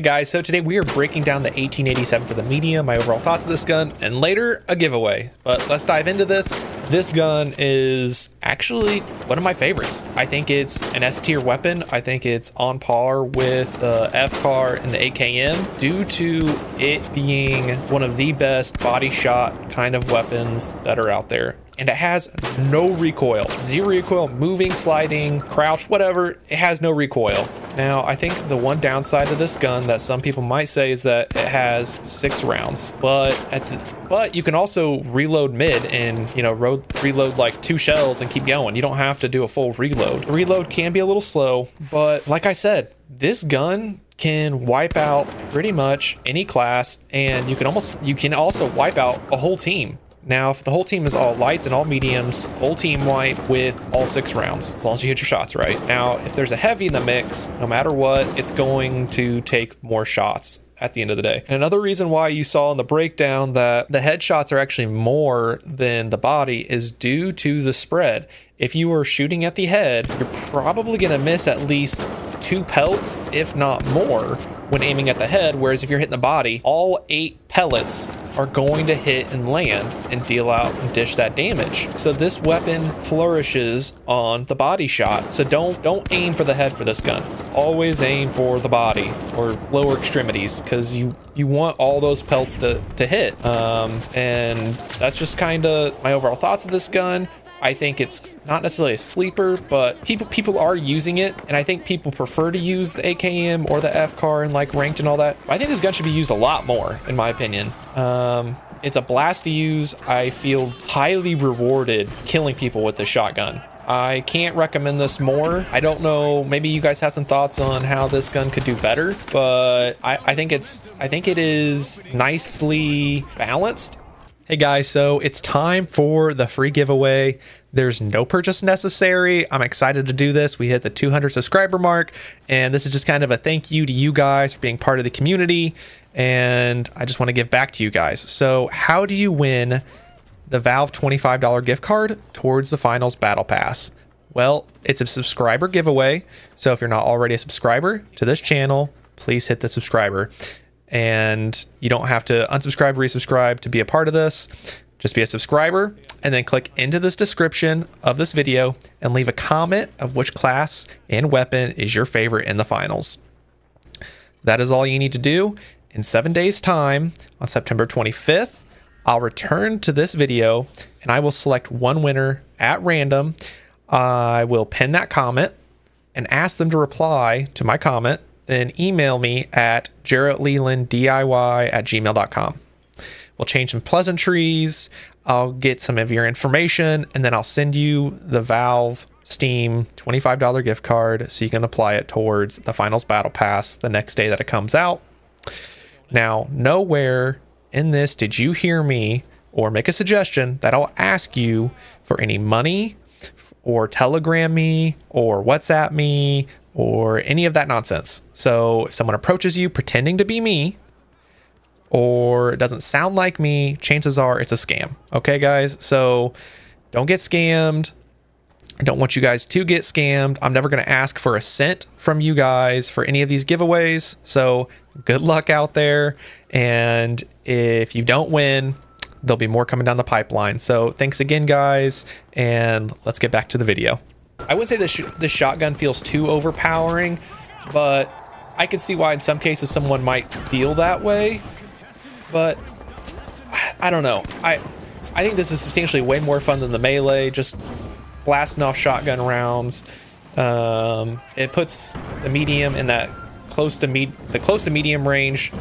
Hey guys, so today we are breaking down the 1887 for the media, my overall thoughts of this gun, and later a giveaway. But let's dive into this. This gun is actually one of my favorites. I think it's an S tier weapon. I think it's on par with the F CAR and the AKM due to it being one of the best body shot kind of weapons that are out there. And it has no recoil, zero recoil, moving, sliding, crouch, whatever. It has no recoil. Now, I think the one downside to this gun that some people might say is that it has 6 rounds, but you can also reload mid and, you know, reload like 2 shells and keep going. You don't have to do a full reload. The reload can be a little slow, but like I said, this gun can wipe out pretty much any class, and you can also wipe out a whole team. Now, if the whole team is all lights and all mediums, full team wipe with all 6 rounds, as long as you hit your shots right. Now, if there's a heavy in the mix, no matter what, it's going to take more shots at the end of the day. And another reason why you saw in the breakdown that the headshots are actually more than the body is due to the spread. If you were shooting at the head, you're probably going to miss at least 2 pellets, if not more, when aiming at the head, whereas if you're hitting the body, all 8 pellets are going to hit and land and deal out and dish that damage. So this weapon flourishes on the body shot. So don't aim for the head for this gun. Always aim for the body or lower extremities, because you want all those pelts to hit. And that's just kind of my overall thoughts of this gun. I think it's not necessarily a sleeper, but people are using it, and I think people prefer to use the AKM or the F CAR and like ranked and all that. I think this gun should be used a lot more, in my opinion. It's a blast to use. I feel highly rewarded killing people with this shotgun. I can't recommend this more. I don't know, maybe you guys have some thoughts on how this gun could do better, but I think it is nicely balanced. Hey guys, so it's time for the free giveaway. There's no purchase necessary. I'm excited to do this. We hit the 200 subscriber mark, and this is just kind of a thank you to you guys for being part of the community, and I just want to give back to you guys. So how do you win the Valve $25 gift card towards the Finals Battle Pass? Well, it's a subscriber giveaway, so if you're not already a subscriber to this channel, please hit the subscriber. And you don't have to unsubscribe, resubscribe to be a part of this. Just be a subscriber and then click into this description of this video and leave a comment of which class and weapon is your favorite in the finals. That is all you need to do. In 7 days time, on September 25th, I'll return to this video and I will select one winner at random. I will pin that comment and ask them to reply to my comment. Then email me at Jarrett Leland DIY at gmail.com. We'll change some pleasantries. I'll get some of your information, and then I'll send you the Valve Steam $25 gift card so you can apply it towards the Finals Battle Pass the next day that it comes out. Now, nowhere in this did you hear me or make a suggestion that I'll ask you for any money or Telegram me or WhatsApp me or any of that nonsense. So if someone approaches you pretending to be me or it doesn't sound like me, chances are it's a scam. Okay guys, so don't get scammed. I don't want you guys to get scammed. I'm never going to ask for a cent from you guys for any of these giveaways. So good luck out there. And if you don't win, there'll be more coming down the pipeline. So thanks again guys, and let's get back to the video. I wouldn't say this shotgun feels too overpowering, but I can see why in some cases someone might feel that way. But I don't know. I think this is substantially way more fun than the melee, just blasting off shotgun rounds. It puts the medium in that close to medium range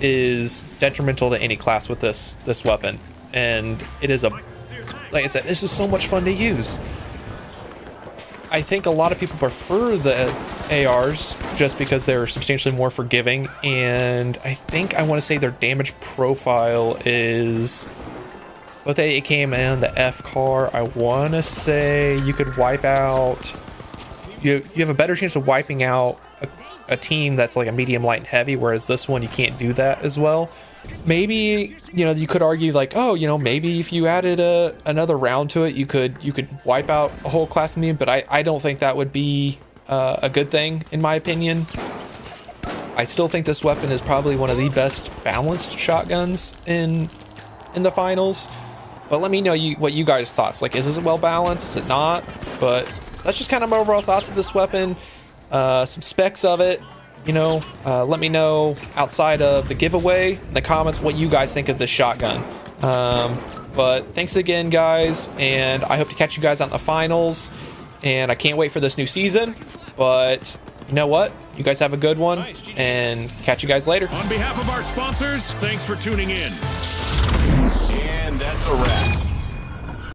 is detrimental to any class with this weapon, and it is like I said, this is so much fun to use. I think a lot of people prefer the ARs just because they're substantially more forgiving, and I think I want to say their damage profile is both the AKM and the F CAR. I want to say you could wipe out. You have a better chance of wiping out a team that's like a medium, light, and heavy, whereas this one you can't do that as well. Maybe, you know, you could argue like, oh, you know, maybe if you added another round to it, you could wipe out a whole class of medium, but I don't think that would be a good thing, in my opinion. I still think this weapon is probably one of the best balanced shotguns in the finals. But let me know what you guys' thoughts. Like, is this well balanced? Is it not? But that's just kind of my overall thoughts of this weapon. Some specs of it. You know, let me know outside of the giveaway in the comments what you guys think of this shotgun. But thanks again, guys, and I hope to catch you guys out in the finals. And I can't wait for this new season. But you know what? You guys have a good one, and catch you guys later. On behalf of our sponsors, thanks for tuning in. And that's a wrap.